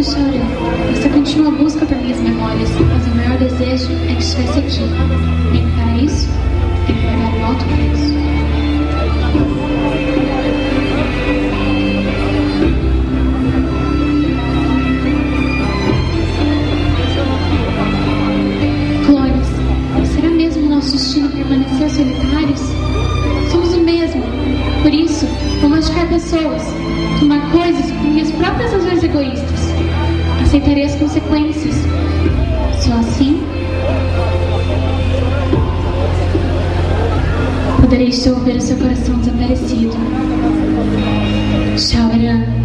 e chorou. Você continua a busca por minhas memórias, mas o maior desejo é que estivesse aqui. E para isso, tem que pagar um alto preço. Clones, será mesmo o nosso destino permanecer solitários? Somos o mesmo. Por isso, vou machucar pessoas, tomar coisas com minhas próprias razões egoístas. Aceitarei as consequências. Só assim poderei dissolver o seu coração desaparecido. Tchau, Ariana.